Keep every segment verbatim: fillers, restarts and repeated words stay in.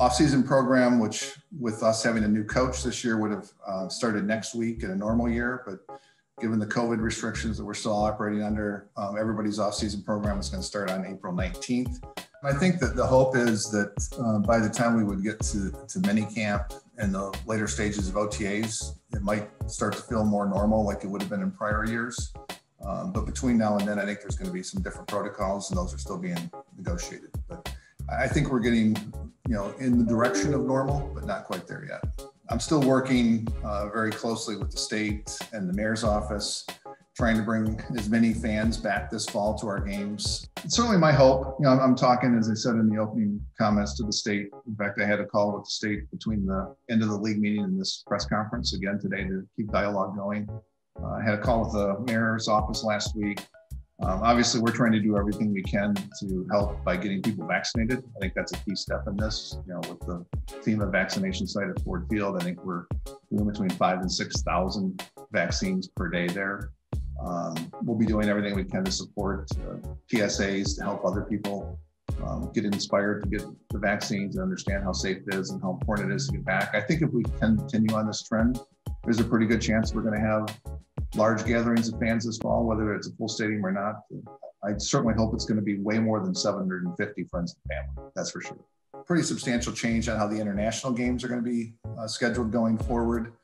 off-season program, which with us having a new coach this year would have uh, started next week in a normal year, but given the COVID restrictions that we're still operating under, um, everybody's off-season program is going to start on April nineteenth. I think that the hope is that uh, by the time we would get to, to mini camp and the later stages of O T As, it might start to feel more normal like it would have been in prior years. Um, but between now and then, I think there's going to be some different protocols, and those are still being negotiated. But I think we're getting, you know, in the direction of normal, but not quite there yet. I'm still working uh, very closely with the state and the mayor's office, trying to bring as many fans back this fall to our games. It's certainly my hope. You know, I'm, I'm talking, as I said in the opening comments, to the state. In fact, I had a call with the state between the end of the league meeting and this press conference again today to keep dialogue going. Uh, I had a call with the mayor's office last week. Um, obviously, we're trying to do everything we can to help by getting people vaccinated. I think that's a key step in this. You know, with the FEMA vaccination site at Ford Field, I think we're doing between five and six thousand vaccines per day there. Um, we'll be doing everything we can to support uh, P S As to help other people um, get inspired to get the vaccines and understand how safe it is and how important it is to get back. I think if we can continue on this trend, there's a pretty good chance we're going to have large gatherings of fans this fall, whether it's a full stadium or not. I certainly hope it's going to be way more than seven hundred fifty friends and family, that's for sure. Pretty substantial change on how the international games are going to be uh, scheduled going forward.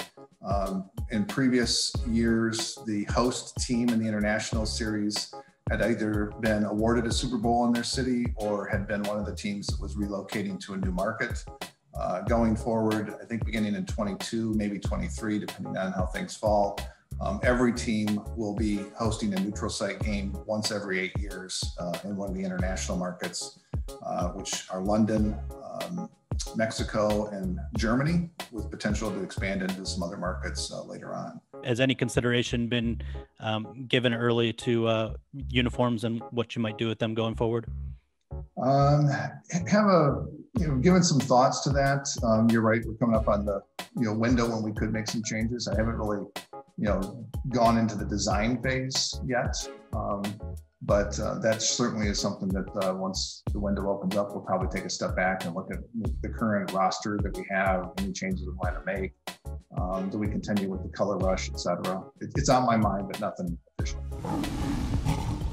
Um, in previous years, the host team in the international series had either been awarded a Super Bowl in their city or had been one of the teams that was relocating to a new market. Uh, going forward, I think beginning in twenty-two, maybe twenty-three, depending on how things fall, Um, every team will be hosting a neutral site game once every eight years uh, in one of the international markets, uh, which are London, um, Mexico, and Germany, with potential to expand into some other markets uh, later on. Has any consideration been um, given early to uh, uniforms and what you might do with them going forward? Um, have a, you know, given some thoughts to that. Um, you're right, we're coming up on the, you know, window when we could make some changes. I haven't really, you know, gone into the design phase yet. Um, but uh, that certainly is something that uh, once the window opens up, we'll probably take a step back and look at the current roster that we have, any changes we want to make. Um, do we continue with the color rush, et cetera? It, it's on my mind, but nothing official.